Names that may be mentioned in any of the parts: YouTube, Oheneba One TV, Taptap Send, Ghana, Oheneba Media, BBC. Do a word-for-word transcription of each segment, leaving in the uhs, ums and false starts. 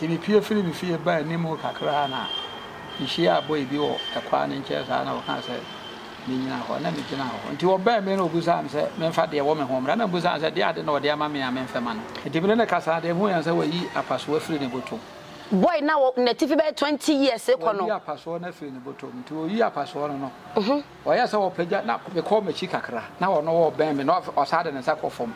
If you feel if you buy a name of Kakrana, you share a boy, you a quan in chairs, and I can say, Nina, or Namikina. Until a bear men of Busan said, Menfa, their woman home, Rana Busan said, they didn't know their mammy and Menfaman. It depended on Casa, they were as we eat a password free in the bottom. Boy, now, native bear twenty years, a password free in the bottom, two year password. Why, yes, our pleasure now call me Chicacra. Now, no bear men or sudden and sack of form.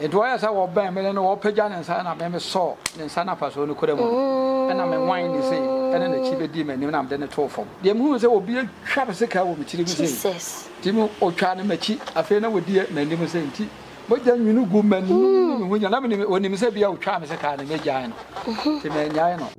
It was our band, and all Pajan and Sana Bamma saw, and Sana Paso could have won. And I'm a wine, you say, and then the cheaper demon, and I'm then a tow form. The moon will be a trap of sicker with Jesus. Timo or China Machi, a friend with dear Mendim Saint. But then you know, good men, when you're not when you say, be out China, and a giant. Timangiano.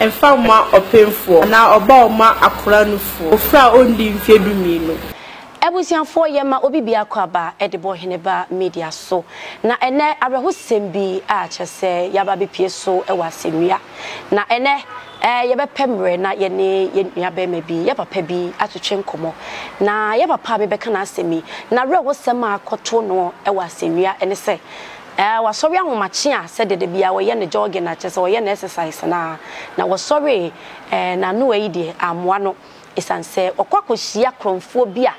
And found more open for now about my acronym for Fra only in Fedumino. I was young four year my Obi Biakwaba at the Oheneba Media. So now and there are who send be at say Yababi Pieso, a Wasimia. Now and there. Eh, yaba pemre na yene yabe mebi yaba pebi atuchen komo na yaba pa me beka na semi na re wo sema akoto no e wasenwia ene se eh wasori ahomache a se dede bia wo ye ne jogging na che se wo ye ne exercise na na wasori eh na no e die amwa no isanse okwakohia kromfo bia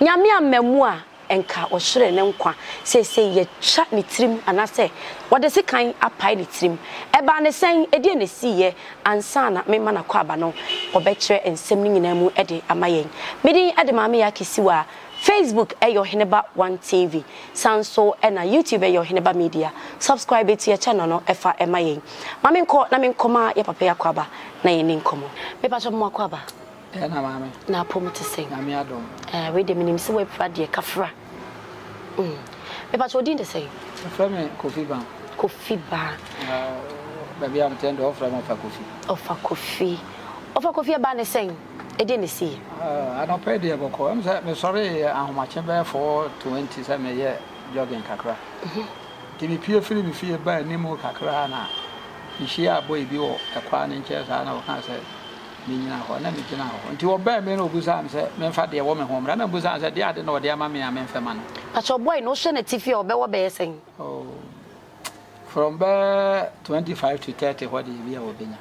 nyame amamu a enka ohire ne nkwa se se ye twa ne trim anase wode se kan apai ne trim eba ne sen edie ne siye ansa na mema na kwa aba no obekire ensem ne nyina mu ede amayen medi ede maame ya kisiwa Facebook e Oheneba One T V sanso e na YouTube e Oheneba Media subscribe to your channel no efa amayen maame nko na menkoma ye papa ya kwa aba na ye ne nkomo me pa so mo kwa aba na maame na pomo te sing na me adom eh we de minim se we pra de kafra mm me pa so din de sing fra me Kofi Ba Kofi Ba eh baby am tend offer me fa Kofi offer Kofi offer Kofi Ba ne sing e de ne si eh I don't pay de boko am say me sorry ahomache be for twenty say me ye jogging kakra mhm ti me pie firi me fie ba ne mo kakra na hia boy bi o ekwa ne nche sa na o kan say Nina, or Namikina, until a bear men of Busan said, Menfa, their woman home, Rana Busan said, they didn't know their mammy and Menfaman. But your boy, no shenanity or bear basing. Oh, from bear twenty five to thirty, what is beer or dinner?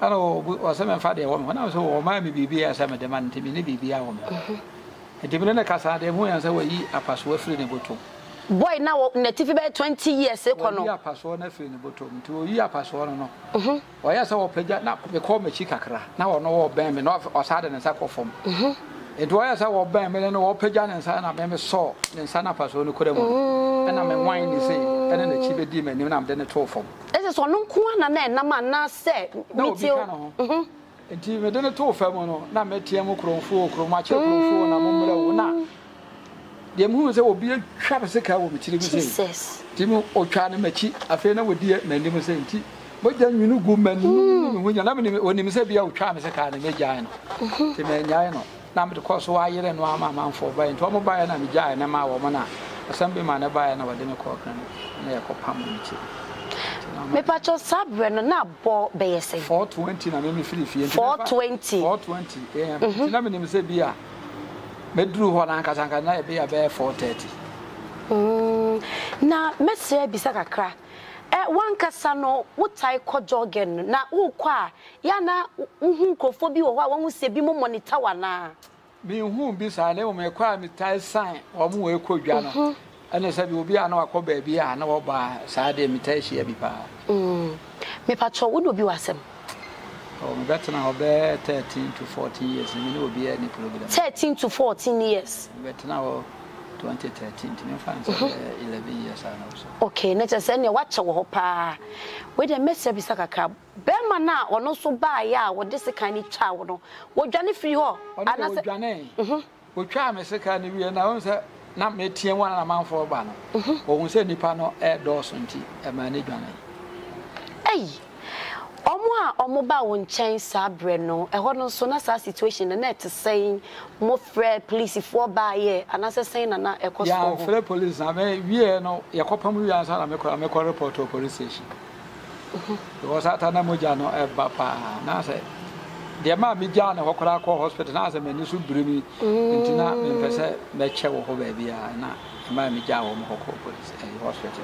I know, was seven father woman, when I was home, my B B as I'm a demand to be a woman. It depended on Casa, they were as I will eat a password free in the bottom. Boy, now native bear twenty years, a corner password in the bottom, two year password. Why, yes, our pleasure now call me Chicacra. Now, no bam and off or sudden and sack of form. It was our bam and all Pajan and Sana Bamma saw, and Sana Paso could have won. And I'm a wine, you say, and then the cheaper demon, and I'm then a tow form. This is one corner, and then Namana said, no, you and you didn't a tow form, not Metiamo Cronfo, Cromacho, and Amumla. The moon will be a trap of sicker with Jesus. Timo or China Machi, a friend with dear Mendim Saint. But then you know, good men when you're not when you say, be out China's academy, giant. Timangiano. Now, the cost why you and one man for buying Tomo by an Amigian and my woman, assemblyman by another dinner cock and a cop hammer. Me pacho sabre no na bo beyese. Four twenty, I mean, fifty. Four twenty. Four twenty. Yeah, Timanim say, be a. Me drew one anchor and I be a bear four thirty. Now, Messer Bissacra, One Casano, what I call Jorgen, now, oh, qua, Yana, Uncophobia, or one who say Bimo Monitawana. Being whom be I never may cry me tie sign or more quotiana. And I said, you will be an aqua baby, an hour by Saturday, Mitashi, every bar. Hm. Me patrol would be awesome. Oh, better now, bear thirteen to fourteen years, and you will be any problem. Thirteen to fourteen years. Better now. twenty thirteen to find eleven years and also. Okay, let us send your watch or pa. With a mess every sucker cab. Bemana or no so buy ya or this kind of child. What Johnny free or another Johnny? We try, Mister Candy, we announce that not made T one amount for a banner. Or we said Nipano air doors and tea and money Johnny. Hey, Omoa or mobile won't change Sabreno. A horn so not our situation. The net saying more free police if four by year, and as I say, and not a cost. Yeah, free police. I mean, we are no Yakopam, I make a report to a police station. Because at Anamojano, a papa, and I said, there might be Jan or Hokarako hospital, and as a man, you should bring me into that, and I said, Mecho, baby, and I, Mammy Jaw, Hoko police and hospital.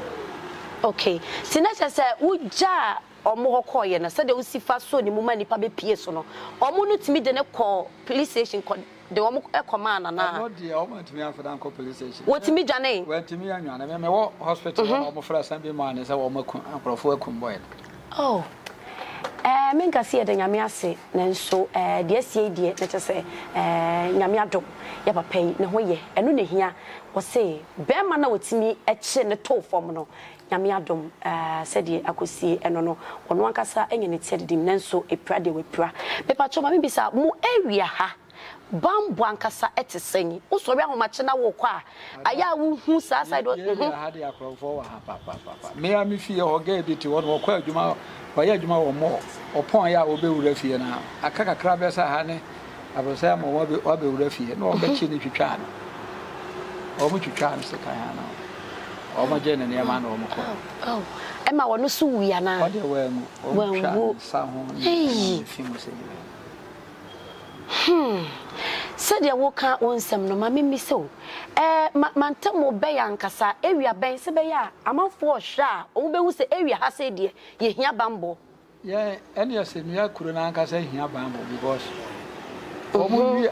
Okay, Senator said, would ja. Or more coy and I said, they will see fast so the moment if I be pierced or no. Or more to me than a call, police station, the Omoka command, and I want the Oman to me after Uncle Police Station. What to me, Johnny? Well, to me, and I remember hospital, Omophra, and be mine as a woman for a convoy. Oh, I mean, I see a thing I may say, and so, dear, see, dear, let us say, Yamiado, Yapapay, Nahoye, and Nuni here was say, bear man out to me at Chen a toe formula. Yamiadom, uh, said ye, I could see, and no, on one cassa, and it said him, and so a prayer they were prayer. Pepper Choma, maybe, sir, more area ha. Bam, one cassa at a singing. Oh, sorry, how much an hour qua. I am who says I don't have the acro for papa. May I me fear or gave it to one more quail, you know, by Yajima or more, or point out will be with you now. A caca crab as a honey, I was saying, or be with you, no, but you can. Or would you try, Mister Kayano? Oh, my Jen and your man, oh, Emma, one so we are now. Well, hey, hm, said your walk out on some no mammy me so. Eh, Mantamo Bayan Cassa, area Ben Sebaya, among four sha, Obeus the area has said ye, ye hear bambo. Yeah, and your senior couldn't anchor say here bambo because. Baby,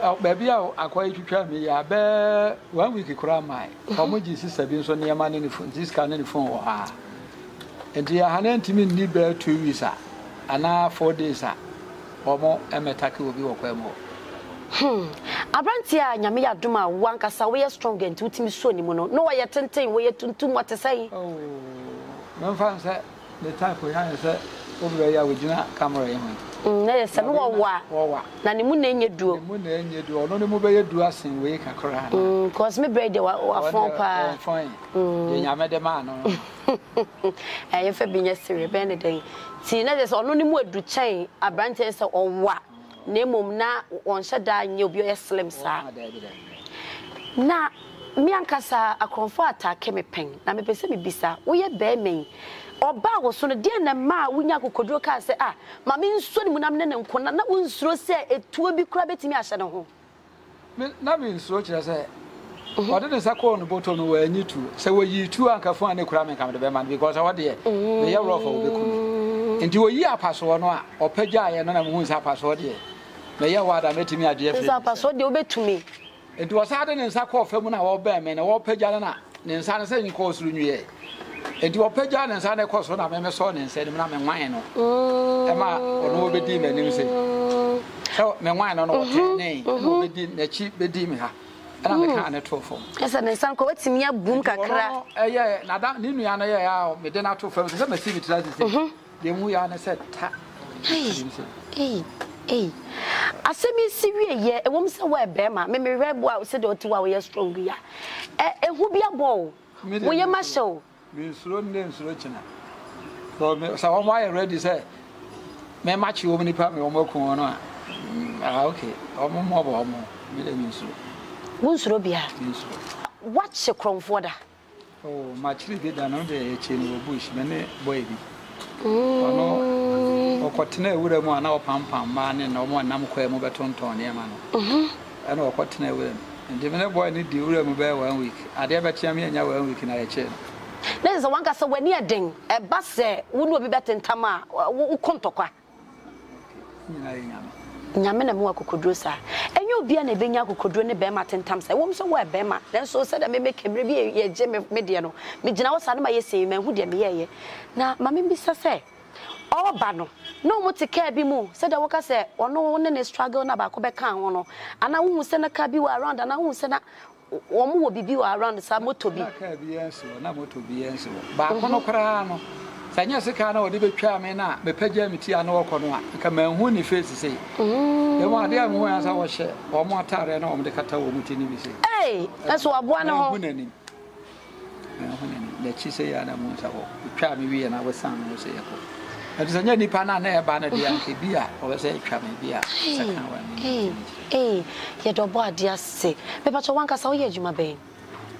I quite to tell me. I bear one week cry mine. How much is this? I've been so near man in the phone, this kind of phone or ah. And dear, I hadn't even need bear two weeks, and now four days or more. And my tackle will be over more. Hm, Abrantia, Yamia Duma, one Casaway strong and two teams so anymore. No, I attend ten way to two what to say. Oh, no, fancy the time for answer over there with Juna Camera. Yes, and what? Nanimun, you do, Moon, you do, or no mobile you do us in wake a cry. Cause me bread or a phone pie. Fine. I made a man. I have been yesterday, Benedict. See, there's only more to change a branch or what? Name na on Shadda, and you'll be a slim side. Now, me and Cassa, a comfort attack came a pain. Now, me beside me, Bisa, we are bear me. Oba was on a dear and ma, we now could look and say, ah, my means soon when I'm none and Connor, not one so say it will be crabbed to me. I said, oh, nothing so much as I. What is a corner bottle where you two? So were you two uncle for any cramming come to the man because our dear, they are awful. Into a year pass or no, or Pejay and I'm who's half past or dear. May I what I met me at the pass or the obey to me. It was sudden and Sako Femuna or Bam and all Pejana, then San Saint calls Lunia. And your pajan and Santa Costa, I remember son and said, Mamma, mine, or no bedemon, you say. So, Mamma, or no name, no bedem, a cheap bedem her. And I'm a kind of trophy. Yes, and some coats in your bunker crack. Eh, Madame Nimiana, we did not too first. Let me see it. Then we are said, hey, hey, I sent me serious year, a woman's away, Bema, maybe red boy said or two hours strong. Yeah, and who be a ball? We are my show. Be slow names, Regina. So, why I read this? May match you only part me or more corner. Okay, or more or more. Won't you be at? What's your crown for that? Oh, much bigger than on the chain of bush, many baby. Oh, Cottinel would have one hour pump and man and no one Namque over Tonton, yeah, man. And all Cottinel will. And the minute boy need the room bear one week. I never tell me and I will week in a chain. This is one case when you are doing a bus, we will be better in Tama. We come to Kwa. Nyame na mwa kokodro sa enye obi na benya kokodro ne bema tentam sa wo so wo bema na so se da me make mre bi ye je me de no me gina wo sa na ma yesi me hu de me ye na ma me bi sa se oba no no mo te ka bi mu se da wo ka se ono ne ne struggle na ba ko be kan ho no ana wo hu se na ka bi wa around ana wo hu se na wo mo wo bibi wa around sa moto bi ka bi enso na moto bi enso ba ko no kra no Sanya sika na odi betwa me na mepagya miti ana wokɔ no a ka manhu ni face sei. Mm. Dem ade am ho asa wo hye, wo mo atare na wo de kata wo muti ni bi sei. Eh, aso aboa na ho. Manhu na ni. Manhu na ni. Da chi sei ana mo sa wo. Betwa me wie na wo san no sei ekɔ. Ade sanya ni pa na na e ba na de anke bia, wo se twa me bia, saka wa ni. Eh, eh, ye do bo ade ase. Me pa cho wanka sa wo ye adwuma ben.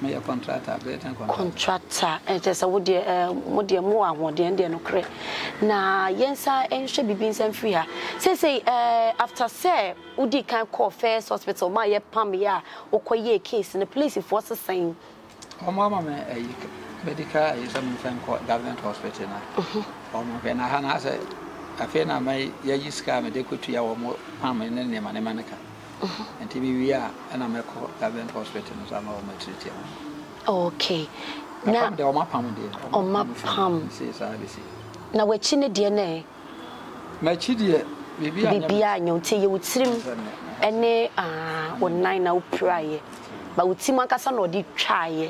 Me ya contractor better contractor e tesa wo de mo de mo ahode de no kre na yensa enhwe bibinsan free ha say say after say wo di kan call first hospital ma ye pam ya okoye case in the place for saying o mama me e medical is am fan call government hospital na o mo be na ha na say afi na mai ya yiska me de kotu ya wo pam ne ne ma ne manaka and T V we are and I'm a government hospital and I'm all my treatment. Okay. Now, the Oma Pam, dear. Oma Pam says, I see. Now, we're chinny, dear, nay. My chidia, maybe I know till you would swim and nay, ah, one nine now pray. But would see Macassar or did try.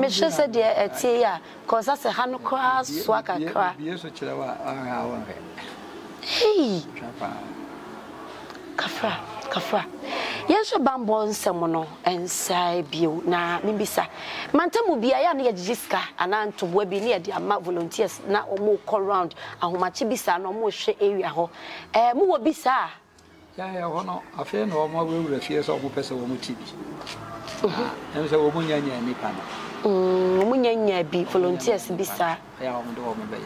Mister said, dear, dear, cause that's a hand cross, swagger cry. Yes, which I Hey, Kafra, Kafra. Yes, a bamboo semono and Sibio. Na Mimbisa. Mantamu be a near Jiska and Aunt to Webby near the amount volunteers now or more call round and Humachibisa no more share area. Eh, Mu Bisa. Yeah, one of a no more will refuse or Pesa Womuti. And so Munya Nipana. Munya be volunteers Bisa. I am the woman by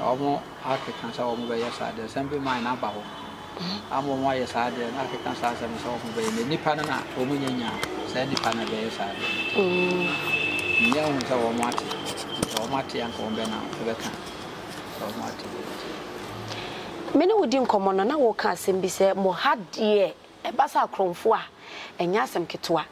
Omo African saw me by your side, the same mine about. I'm on my side, and African saw me so many Nipana, Omania, Sandy Pana by your side. Young is our Marty, or Marty and Combena, Rebecca, or Marty. Many would dim common and I will cast him be said, Mohad, dear, a bazaar crom foie, and Yasam Ketua.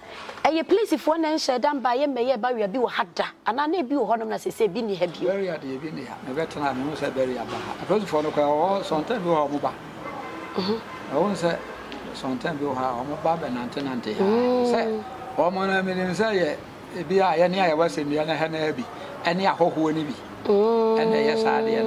And your place if one answer done by a mayor by your bill had that, and I may be honoured as I say, Binny had you. Very at the Binny, a veteran who said very about her. I was for no call, sometimes you are mobile. I won't say sometimes you are mobile and antenante. Say, one man, I mean, say, it be I any I was in the other hand, any I hope when it be. And yes, I did.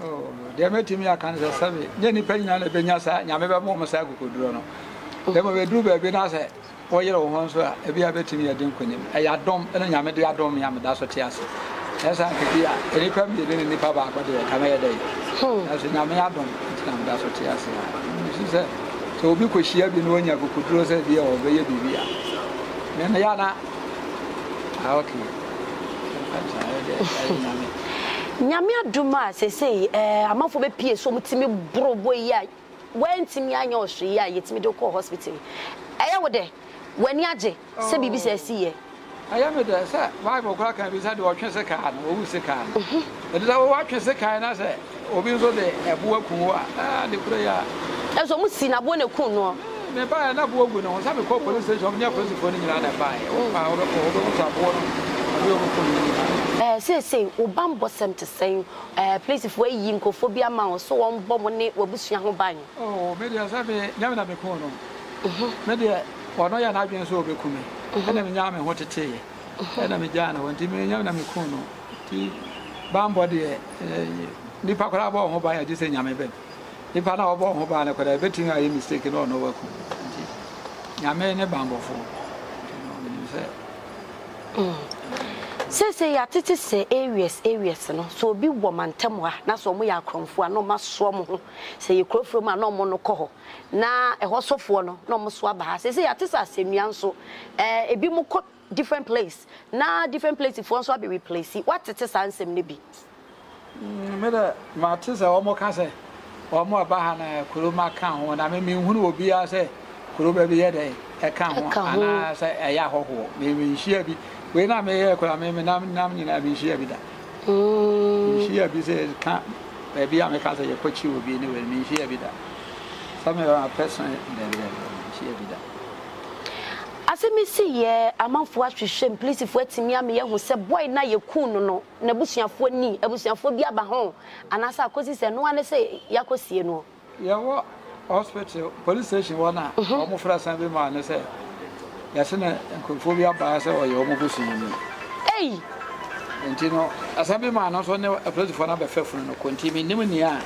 Oh, dear, met me, I can't say. Jenny Penny and Benyasa, Yamaba Momasago could run. They were do by Benasa, or your own ones were a beer betting me a drink with him. I had dom and Yamadia dom Yamadas or Tias. That's how it is. Any family didn't in the Papa, but they come a day. As in Yamadon, it's not that's what Tias. She said, so because she had been knowing you could close a beer or beer be beer. Then Yana, how can you? Yamia Dumas, they say, a month of a piece, so much me Broadway. When Timmy and your she, I get me to call hospital. I am there. When Yaji, Sabi says, I am there, sir. Five o'clock and beside the watchers a car, who is a car. But I watch as a car and I say, Obiso de Abuakua, the prayer. As almost seen a bonnet kuno. The buyer not woven on some corporate station of your person putting in a buy. Oh, my own. Say, say, Obam Bossam to say, a place if way Yinkophobia mouse, so on Bombonate will be young by. Oh, maybe I have a Yamacono. Maybe for no Yanabian so be coming. And I'm Yaman what to tell you. And I'm Jano and Timmy Yamacono. Bambody, Nipacabo, who buy a distant Yamabe. Nipana of Bombana could have betting I mistaken or no work. Yamene Bambo for. Say, I did say areas, areas, so be woman, Tamwa, not so we are crumb for no massomo. Say you crow from a no monoco. Now a horse of one, no maswaba. Say, I just asked him, Yanso, a bit more different place. Now different place if one so be replaced. What it is, answer me be. Mother Martis, or more can say, or more Bahana, Kuruma can, when I mean, who will be, I say, Kuruba be a day, a can, and I say a Yahoo, maybe she be. We na me here, kwa me me na na me na be share bida. Mm. Share bi say can be bi am ka say you kwachi obi ni we me share bida. Some of person dem share bida. Asemi si ye amanfo ahwehwe please if wetimi am ye hu say boy na ye kun no na busuafo ni abusuafo bi aba ho anasa akosi say no ane say yakosie no. Yawo hospital police station wana omo fra san be ma ne say yes, and Confobia Bassa or your Mobusin. Hey! And you know, as I be man, not only a place for another faithful, no continue, Nimunia,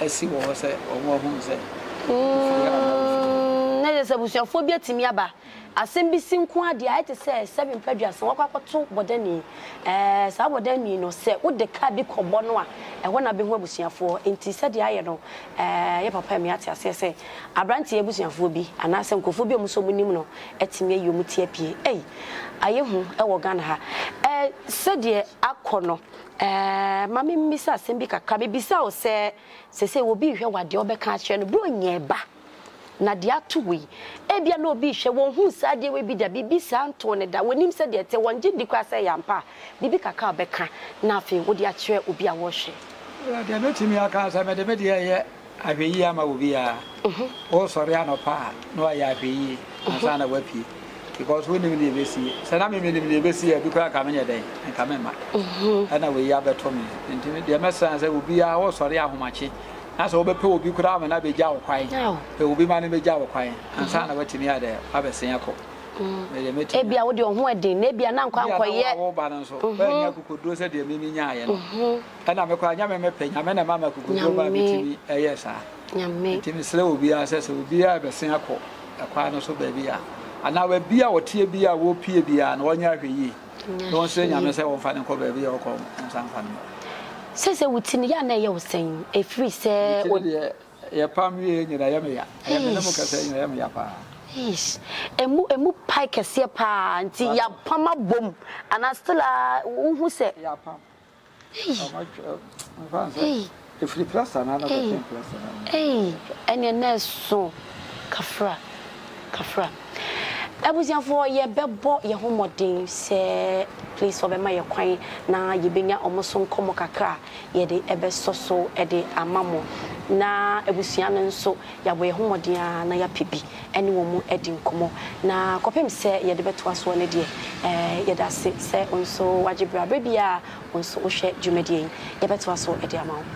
I see what I said, or what I said. Let us have your phobia to Miaba. I send me some quantity, I say seven prejudice, walk up to Bodeni, as I would then, you know, say, would the car be called Bonoa, and when I be what was here for, and he said, I know, eh, Papa Miata, I say, I brand the Abusian Phobi, and I send Kofobia Musomunimino, et me, you mutiapi, eh, I am who I will gun her. Eh, said ye, I corner, eh, Mammy Missa Simbica, Cabby Bissau, say, say, will be here what the Ober catcher and brewing ye back. Nadia tuwi ebia no bi hwe won hu sade we bi da bibi santo ne da wonim se de te won gidi kwa se yampa bibi kaka obeka na afi wo de a kire obi a wo hwe de no timi aka sa me de me de ye afi yi ama obi a o sori anopa no ya afi yi asa na wapi because we need be see se na me me need be see bi kwa ka me yede en ka me ma ana we ya beto me ntimi de me san se obi a o sori ahomachi as over poor be crowd and I be jaw crying. There will be money be jaw crying, and Santa waiting me at the Abbey Senko. Maybe I would do wedding, maybe an uncle yet, all balance of could do said the Mimian. And I'm a crying, I'm a pain, I'm a mamma could go by me. Yes, sir. Timmy Slow will be as will be a Senko, a crown so baby. And I will be our tear beer, will peer beer, and one year a year. Don't say I'm a seven fan and call baby or call some family. Says a within Yana, you saying a free say, your palm, you know, I am here. I am no saying I am your pa. Yes, a moo a moo pike as your pa and see your palm up boom, and I still are who say your palm. If you plus another thing, eh, and your nurse so Kafra Kafra. I was young for your bell bought your home or day, say, please over my acquaint. Now you bring your almost some comocacra, ye the ever so so at the amamo. Now it was young and so your way home or dear, Naya Pippy, any woman edding como. Now Copim said, ye the better was one a day, eh, ye that said, on so Wajibra Babia, on so shed Jumedian, ye better was so at the amount.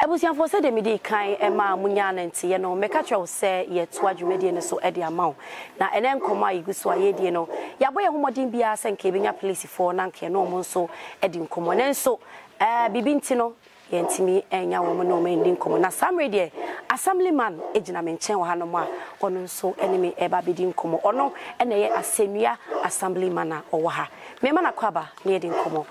Abusian for said the midi kind Emma Munyan and Tiano, Mekacho say yet to Adjumedian so Eddie Amount. Now and then come my Gusua Yediano. Yaboya Homodin Bia sent Cabina police for Nanke no monso, Eddie Common and so Bibintino, Yentimi and Yawoman no man in common. Now some radio, assemblyman, Ejinaman Chen Hanoma, or no so enemy ever bidding common or no, and they are Semia assemblyman or Waha. Memana Quaba near in common.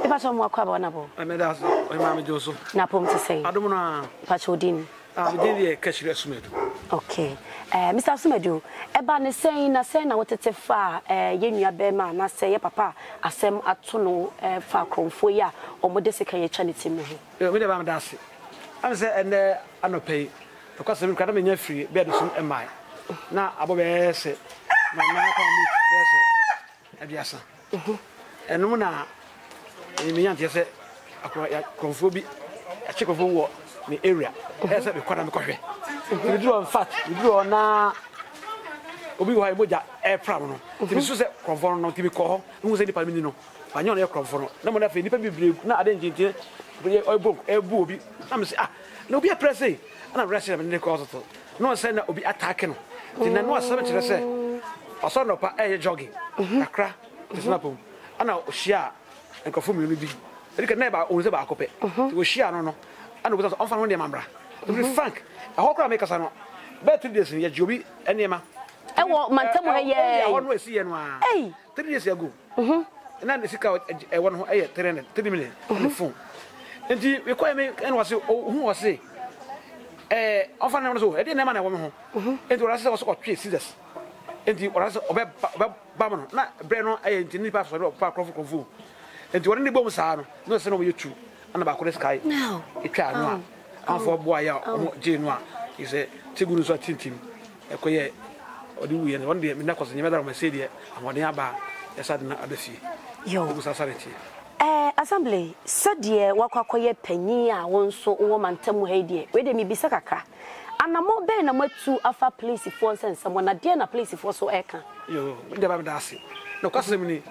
If I saw more Quabanabo, I made us, Mamma Joseph. Napom to say, I don't know. Pachodin. I did a cashless meadow. Okay. Mister Sumedu, a ban is saying, I send out a far, a Yenia Bema, and I say, Papa, I send a tunnel far crown for ya or Modesica Chanity. Whatever I'm dancing. I'm saying, and I'm not paid because I'm coming in free, better soon am I. Now, I'll be a set. My mother can be a set. And Luna. Me yanti ese akwa konfobi achekofo wo me area ese be kwada me kohwe we do on fat we do on na obi wo haimoja e pram no ti so se konfo no ti bi ko ho se ni pa mini no pa nyo na e konfo no na mo na fe ni pa bible na ade njinti be e book e bu obi na me se ah na obi e press e na rest me ni ko so no se na obi attack no ti na no asem ti rese aso no pa e jogging akra ti snap on ana o shia and confirm me be. You can never own the back of it. We share no, and we was on from the Mambra. To be frank, I hope I make us a no. But three days in Yajubi, and Yama. I want my time. I always see and one. Hey, three days ago. Mhm. And then the sick out at one who ate three million on the phone. And the requirement and was who was say? Eh, often I was over. I didn't have a woman. It was also three scissors. And the Orazo of Babano, not Breno, I didn't pass for Park of Confu. And to any bombs are no son of you two. And about the sky. No, it can't. And for Boya, Genoa, he said, Tiguru's a team. A quay or do we? And one day, Minacos, the mother of Mercedes, and one nearby, a sudden abbey. Yo, society. Eh, assembly, said dear, walk a quiet penny, I want so woman Tamuhedia, where they may be Sakaka. And I'm more than a much too after place if one sends someone a dear and a place if also Eka. Yo, never dancing. No customary.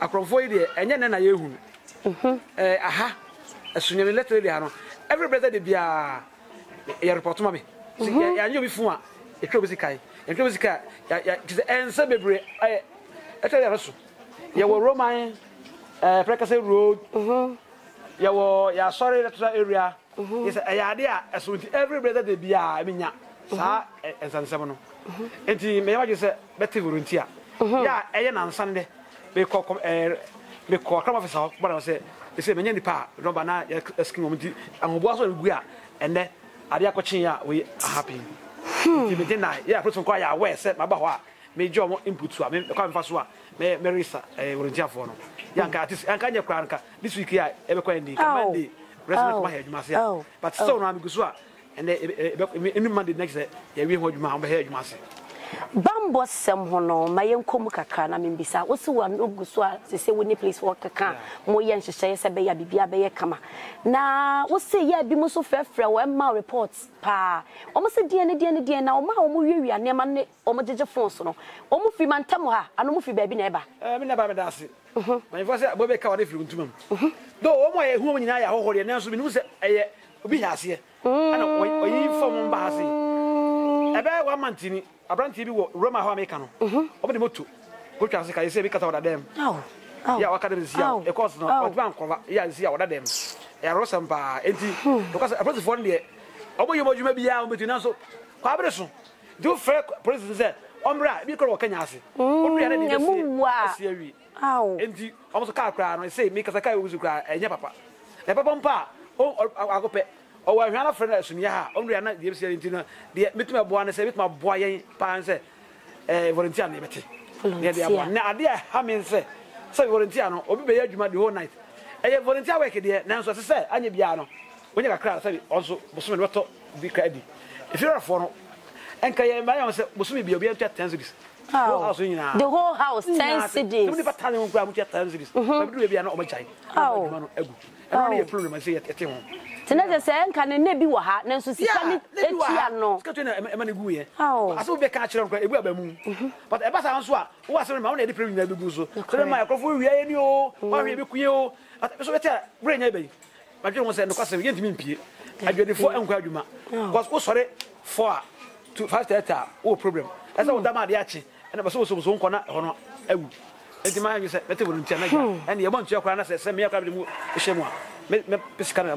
I convoy and then I own. Eh, aha. As soon as you let the lady, every brother they be a report to me. I knew before a Trubisica, a Trubisica, and Sabibri. I tell you, also, you were Roman, a precursor road, you were sorry that area is an idea as soon as every brother they be a mina, Sa and San Sabano. And the mayor is a Betty Volunteer. Yeah, and on Sunday, they call come office out, but I said. They say many pa, Robana, asking me, and was we are, and then Ariacochina, we are happy. Yeah, put some quiet, where said my Bawa, made your input to me, Confasua, Marissa, a volunteer for no. Young artist, and Kanya Cranca, this week, I ever quendy, commandly, resonant my head, you must say. But so now, Gusua, and any Monday next day, we hold my head, you must say. Bambo semhono mayem komu kaka na mimbisa osuwa nguswa sese woni place work kaka moye nhyehyeye sebe ya bibia be kama na wose ya bi muso frefre we ma reports pa omo se die ne die ne die na omo a omo wiewia ne ma ne omo jeje phone so no omo fi mantam ha ano mo fi ba bi na eba eh me na ba me da ase mhm me fo se bobe ka wona fi ntumam mhm do omo ye hu omo nyina ya hohore ne nso bi ne se eye obi hase ana oyi form mba hase ebe wa mantini Abranti bi wo Roma ho America no. Mhm. Obo de moto. Go twa se ka yesi bi kata oda dem. Oh. Ya wa kada zia. E course no, obo ban kova. Ya zia oda dem. Ya rosam pa. Enti, because abranti for ne de. Obo yomo juma bi ya o betu nanso. Kwa abre so. Do fair president said, "Omra, bi ko wo Kenya ase." Obo ya na de ase awi. Aw. Enti, omo so ka kra no, say me kasa ka wo zu kra, enye papa. Na papa mpa, o agope. Oh, I have a friend that's in Yaha, only another dinner. The Mitma Buana said with my boy, Panse, a volunteer liberty. Now, dear Hamin said, so Voluntiano, obey you the whole night. A volunteer work there, Nancy said, and Biano. When you are crowded, also, Bosman Roto, be credit. If you are a foreigner, and Kayam, I said, Bosman be obedient to Tanzis. The whole house, ten cities. Only battalion ground with Tanzis. But we are not my child. Oh, only a problem, I say at home. Tonight I said, "Can I never be a hat?" Now so Sisani, Etiano. Sisani, I'm not going here. I saw we catch them. We are bemu. But if I say answer, who has been my own head? The president of the Guzo. So my microphone, we are new. What we are doing new. So we tell bring your baby. My children want to know because we are doing pie. I do the four and five juma. Because we sorry four to five thirty. Oh problem. I saw we damn the action. And I saw we so so on corner on a. And the man said, "Let me volunteer." And the man said, "I said, me I can't do it." Assembly,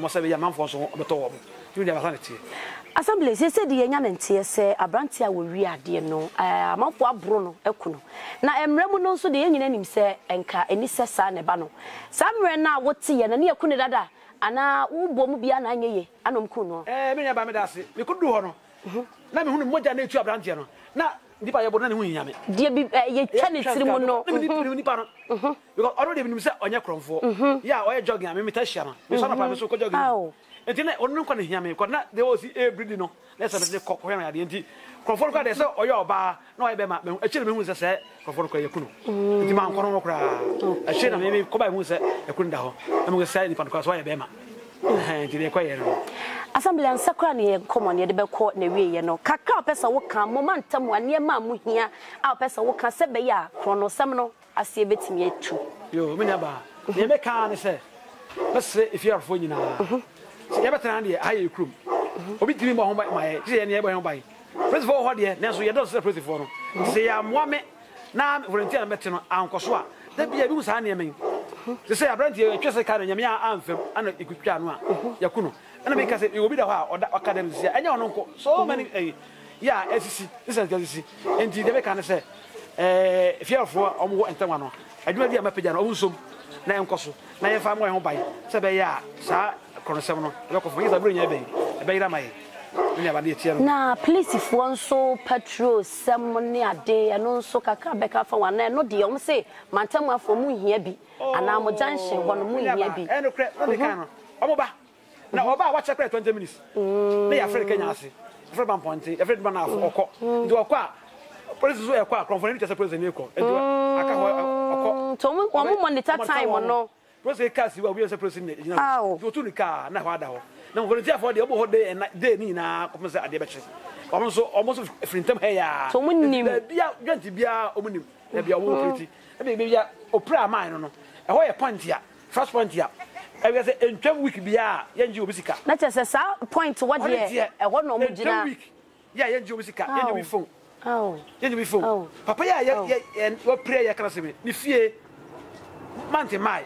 they said the young and tears say a branch I will read, dear no, a month for Bruno, Ecuno. Now, em Remonon, so the engineer himself and car and his son, a banner. Some ran now what tea and a near Cunada, and now who bomb be an eye, and Umcuno. Eh, many about Medassi, you could do honor. Let me who more than nature branchiano. Now, the Bible, Yammy. Dear, you can't see no, you got already been set on your crown for. Yeah, or jogging, I mean, Tasha. You saw a promise of jogging. And then I only can hear me, because not there was a breeding. Let's have a cock where I didn't. Conforca, they saw or your bar, no, I bema, a children was a set, Conforca Yakuno. The man Corona, a children maybe Coba was a Kunda, and we said if I was why I bema. Assembly and Sakrani and common near the bell court near we no Kaka Pesa Woka, Momentum, one near Mamu here, our Pesa Woka Sebeya, Chrono Samno, I see a bit in yet too. You, Minaba, you make a say. Let's say if you are for you now. Everton, I you crew. Obi to be more by my nearby by. First of all, dear, Nancy, you don't separate for them. Say, I'm one man, now volunteer metron, Uncle Swa. That be a loose hand, I mean. They say, I brought you just a kind of Yamia anthem, and you could Yakuno. And because it will be the hour or that academy, and your uncle, so many. Yeah, S C. This is S C. And the Debe can say, if you are for Omo and Tamano, I do not have a piano, also, Nayancoso, Nayafam, my home by Sabaya, Sa, Cornasano, local for his abridging a bay. Now, police if one so patrol, someone near day, and also Kakabeka for one, and not the only say, Mantama for Moon Yebi, and I'm a junction, one Moon Yebi, and a crap on the cannon. Omoba. Now, about what's a crap twenty minutes? They are African Yassi, Freban Ponty, every man of Oko, do a quack. Police were quack, confident as a prisoner. Tom, one moment at a time or no. Was a cast you are a person, you know, go to the car, Navada. No, therefore, the whole day and day, Nina, almost at the battery. Almost almost a friend of hair. So when you are going to be a woman, there be a woman pretty. Maybe a opera mine, a wire point here, first point here. I was in ten week be a young Jubisica. Not just a point to what year, a one or ten week. Yeah, young Jubisica, young we phone. Oh, young we phone. Papa, yeah, and what prayer can say me? If ye Monty, my,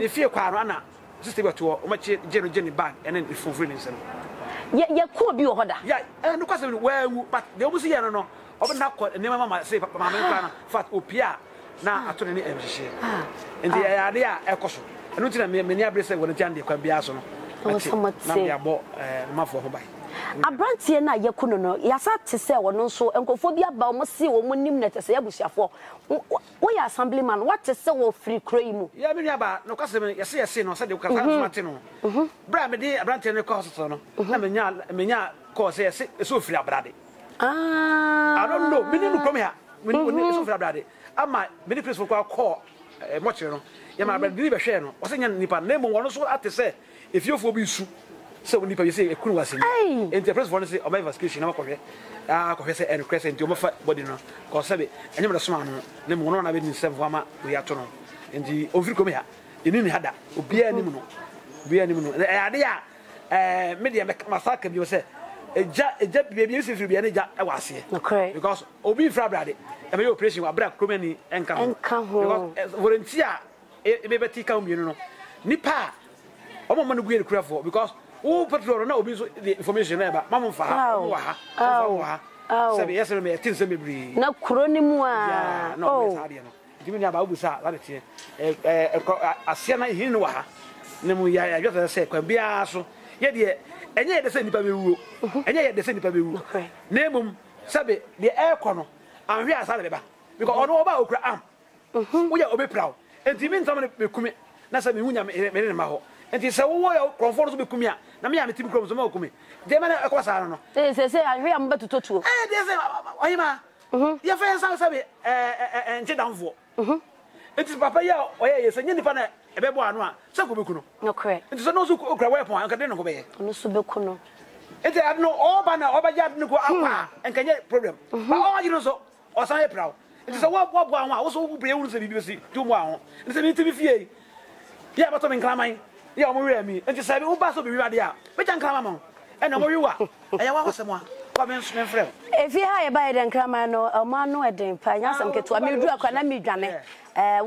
if you are runner, just about to much General Jenny back and then fulfilling them. Yet, you could be order. Yeah, and the question where, but they always hear, I don't know, open up and never mind, say, but my man, fat opia, now I told any embassy. And the idea, a caution. And not in a many abris when a jandy can be asked. A brand Siena Yakuno, Yasat to sell one also, and Cophobia Balmossi or Munimnet as Yabusia for. We are assemblyman, what a soul free cream. Yamiaba, no customer, Yasia Sino, said Matino. Bramedy, a brand in the Cosono, Lamina, Mina, cause a Sufia Brady. Ah, I don't know, Minimum come here, Minimum Sufia Brady. I might, many people will call a mochero. Yamabra Deliver Shano, or singing Nipa Nemo, one also at the say, if you for be soup. So when people say a crew was in the press, one say, or my vacation, or correct, ah, Cohesa and Crescent, you must body no, Cosabi, and never smile, the Monona in Savama, we are tunnel, and the Ovucomia, the Ninhada, Ubia Nimuno, Bia Nimuno, the idea, media massacre, you say, a jet baby used to be any jet, I was here, because Obi Frabradi, and my operation were black, Crumani, and Campbell, Volunteer, it may be taken, you know, Nipa, I'm a man who will craft for because. Oh, patrol, no, the information about Mamma Faha. Oh, oh, yes, I may attend some debris. No, Cronimoa, no, give me about Busa, that's it. A Siena Hinua, Nemuya, I just said, can be asked. Yet, yet, and yet the same Pabu, and yet the same Pabu. Nemum, Sabi, the air corner, and we are Salaba, because on all about Okra am. We are proud, and the men summon the commit, Nasa Munia Meremaho. And he said, oh, conform to Kumia. Namia, the team comes to Mokumi. They may not across Arno. They say, I remember to talk to you. They say, your friends are and Jedan for. It is Papaya, or yes, and Yenipana, a Bebuano, Sakubukuno. No correct. It is no Sukuka weapon, and Cadeno Bay. No Subukuno. It had no Obana, Obayab Nuka, and can get problem. Oh, you know so, or Saya Prow. It is a wap wap one, also who brings the B B C, two more. It's a little bit. Yeah, but I'm in Clamine. Yeah, Maria, me, and just say, oh, pass over Radia, but I'm Clamamon, and Omariwa, and I want someone. If you hire by then, Clamano, a man, or then Panya, some get to a new drug, and I mean,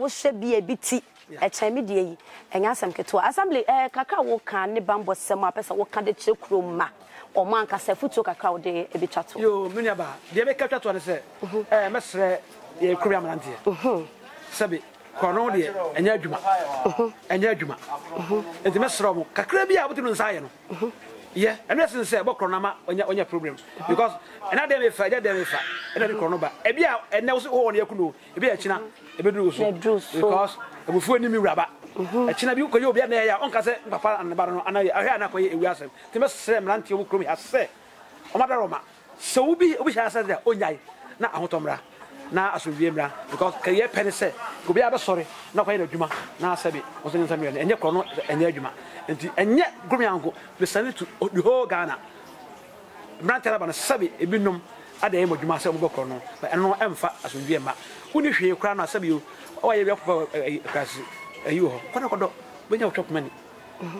what should be a B T at Chamidia, and ask some get to assembly, a cacao can, the bamboo, some mappers, or what can the choke room, or man can say, foot took a crowd day, a bit at you, Minaba, they make a cut to say, eh, Messer, a Korean auntie, Sabi. Cornodia and Yajuma and Yajuma and the Mesromo, Cacrabia, but in Zion. Yeah, and that's in the Bokonama on your problems. Because another day, another Cornoba, a beer, and also all your canoe, a beer china, a bedroos, because a buffet in Miraba. A china, you could be near Uncle Papa and the Baron, and I had not quite a answer. The Messer Lanty Ukumi has said, O Madaroma, so be which has said that Onya, not Automra. Now I should be able because Kaya Penny said, could be ever sorry, not quite a Juma, now Sabi, was in Samuel, and your Colonel and your Juma. And yet, Grumiango, we send it to the whole Ghana. Brantalabana Sabi, a binum at the end of Juma, Sabu Colonel, but I know I'm fat as we be a man. Who knew she crown or Sabu, or a rep for a you, Conocodo, when you talk money.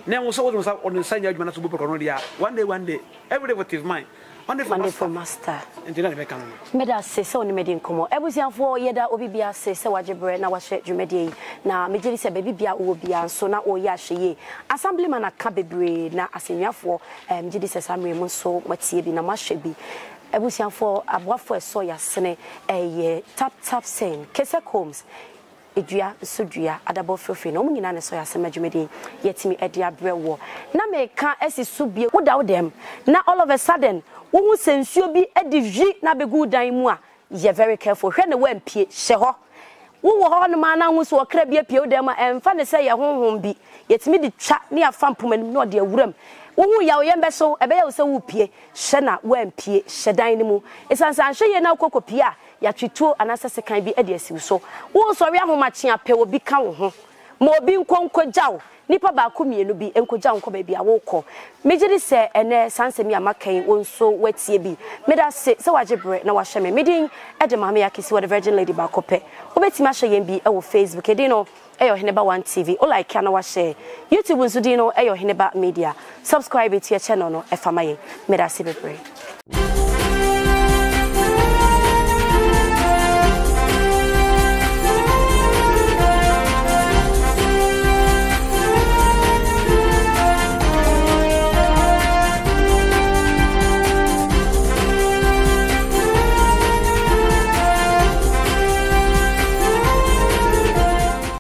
Now was always on the same judgment to Bukonodia. One day, one day, every day what is mine. Wonderful master. And did not make a medal say so in Median Como. I was young for Yeda Obibia says Sawajibre, now was Jumedi. Now, Major said Babibia Obia, so now Oyashi. Assemblyman a cabby, now as in your four, and Jidis Samuel Monso, Matiebi, Namashebi. ebusian for abwafo so ya sene eye tap tap sen kese combs edua sodua adabo fefe no munyina ne so ya sema dwumedi yetimi edia brewo na meka esi subie wodaw dem na all of a sudden wo hu sensuo bi edivji na begu dan mu a ye very careful hwe ne wampie hye ho wo wo ho no ma na hu so okra bi apie odam emfa ne se ye honhom bi yetimi di twa ne afa pomanim no de awuram wo ya wo yembe so ebe ya wo se wo pie hye na wampie hye dan ne mu esansan hye ye na kokopie a ya twituo anasa sekan bi ade asiw so wo so we ahomache ape obi ka wo ho ma obi nkonkogjaw nipa ba komienu bi enkogjaw nkoba bi a wo kọ mejiri se ene sansemi amakan wo nso watie bi meda se se wajebre na wahye me medin ade mama ya kesi wo the virgin lady ba kọpẹ obetima hye yen bi ewo Facebook edino eyo Oheneba one T V o like na wahye YouTube nso dino eyo Oheneba Media subscribe to your channel no efamaye meda se bebre.